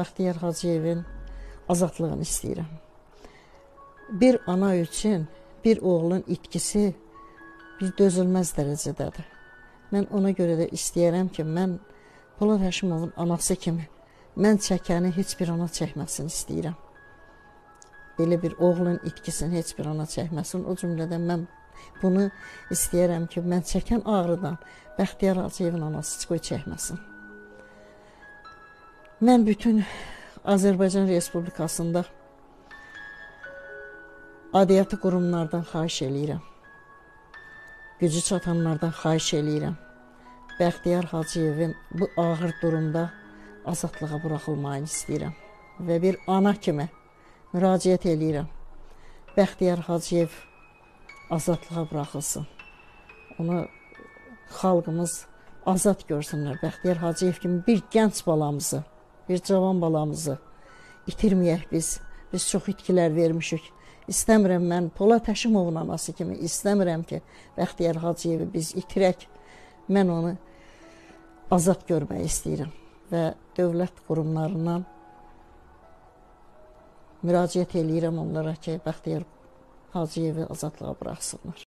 Bəxtiyar Hacıyevin azadlığını istəyirəm. Bir ana üçün bir oğlun itkisi bir dözülməz dərəcədədir. Mən ona görə də istəyirəm ki, mən Polad Həşimovun anası kimi mən çəkəni heç bir ana çəkməsini istəyirəm. Belə bir oğlun itkisini heç bir ana çəkməsin. O cümlədən mən bunu istəyirəm ki, mən çəkən ağrıdan Bəxtiyar Hacıyevin anası qoy çəkməsin. Mən bütün Azərbaycan Respublikasında adiyyatı qurumlardan xahiş eləyirəm. Gücü çatanlardan xahiş eləyirəm. Bəxtiyar Hacıyevin bu ağır durumda azadlığa buraxılmayını istəyirəm. Və bir ana kimi müraciət eləyirəm. Bəxtiyar Hacıyev azadlığa buraxılsın. Onu xalqımız azad görsünlər. Bəxtiyar Hacıyev kimi bir gənc balamızı, bir cavan balamızı itirməyək biz. Biz çox itkilər vermişik. İstəmirəm mən Polad Həşimovun anası kimi istəmirəm ki, Bəxtiyar Hacıyevi biz itirək. Mən onu azad görmək istəyirəm. Və dövlət qurumlarından müraciət eləyirəm onlara ki, Bəxtiyar Hacıyevi azadlığa buraxsınlar.